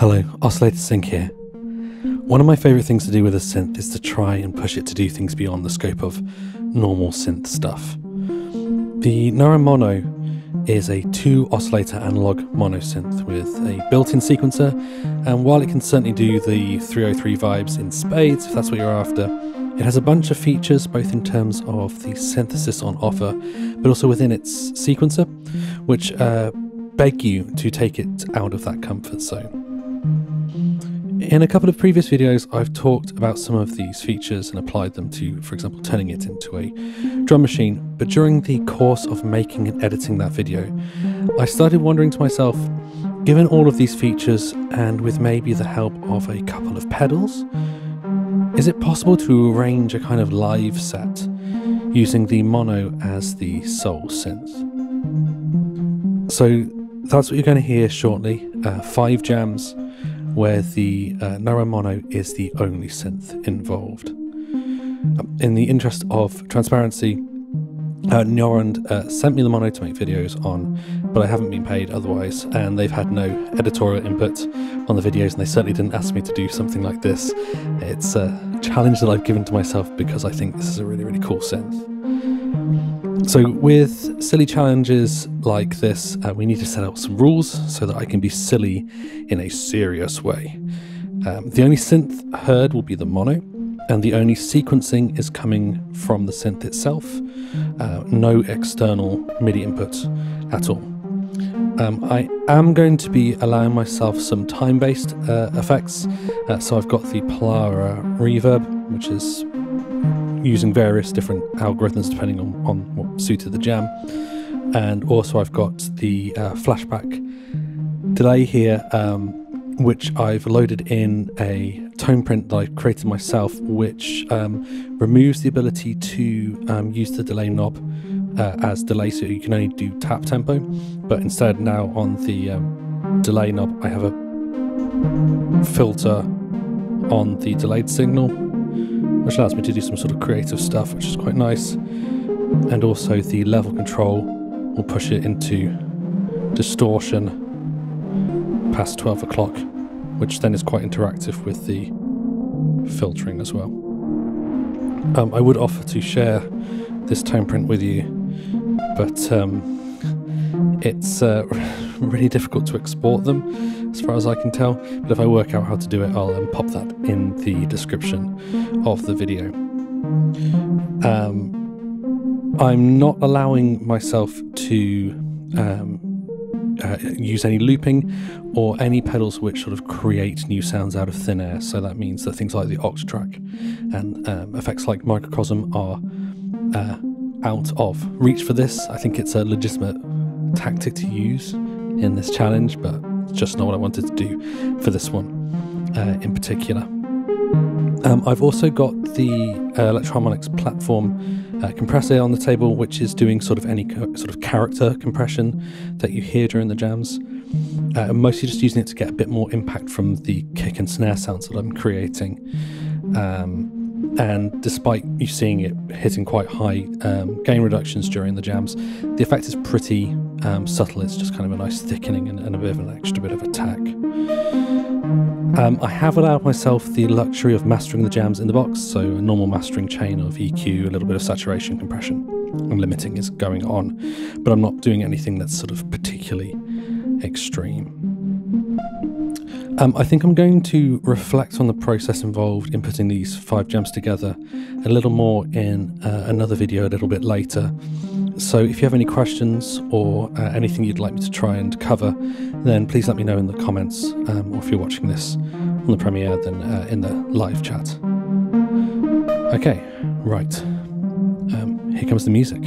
Hello, Oscillator Sink here. One of my favourite things to do with a synth is to try and push it to do things beyond the scope of normal synth stuff. The Norand Mono is a 2-oscillator analog monosynth with a built-in sequencer, and while it can certainly do the 303 vibes in spades if that's what you're after, it has a bunch of features both in terms of the synthesis on offer but also within its sequencer, which beg you to take it out of that comfort zone. In a couple of previous videos I've talked about some of these features and applied them to, for example, turning it into a drum machine, but during the course of making and editing that video I started wondering to myself, given all of these features and with maybe the help of a couple of pedals, is it possible to arrange a kind of live set using the mono as the sole synth? So that's what you're going to hear shortly, 5 jams where the Norand Mono is the only synth involved. In the interest of transparency, Norand sent me the mono to make videos on, but I haven't been paid otherwise, and they've had no editorial input on the videos, and they certainly didn't ask me to do something like this. It's a challenge that I've given to myself because I think this is a really, really cool synth. So with silly challenges like this, we need to set out some rules so that I can be silly in a serious way. The only synth heard will be the mono, and the only sequencing is coming from the synth itself. No external MIDI input at all. I am going to be allowing myself some time-based effects. So I've got the Polara Reverb, which is using various different algorithms depending on what suited the jam, and also I've got the flashback delay here, which I've loaded in a Toneprint that I've created myself, which removes the ability to use the delay knob as delay, so you can only do tap tempo, but instead now on the delay knob I have a filter on the delayed signal, which allows me to do some sort of creative stuff, which is quite nice. And also the level control will push it into distortion past 12 o'clock, which then is quite interactive with the filtering as well. I would offer to share this Toneprint with you, but it's really difficult to export them as far as I can tell, but if I work out how to do it I'll pop that in the description of the video. I'm not allowing myself to use any looping or any pedals which sort of create new sounds out of thin air, so that means that things like the Octatrack and effects like Microcosm are out of reach for this. I think it's a legitimate tactic to use in this challenge, but it's just not what I wanted to do for this one in particular. I've also got the Electro Harmonix Platform compressor on the table, which is doing sort of any sort of character compression that you hear during the jams. I'm mostly just using it to get a bit more impact from the kick and snare sounds that I'm creating. And despite you seeing it hitting quite high gain reductions during the jams, the effect is pretty subtle. It's just kind of a nice thickening and a bit of an extra bit of attack. I have allowed myself the luxury of mastering the jams in the box, so a normal mastering chain of EQ, a little bit of saturation, compression, and limiting is going on, but I'm not doing anything that's sort of particularly extreme. I think I'm going to reflect on the process involved in putting these 5 jams together a little more in another video a little bit later. So if you have any questions or anything you'd like me to try and cover, then please let me know in the comments, or if you're watching this on the premiere, then in the live chat. Okay, right. Here comes the music.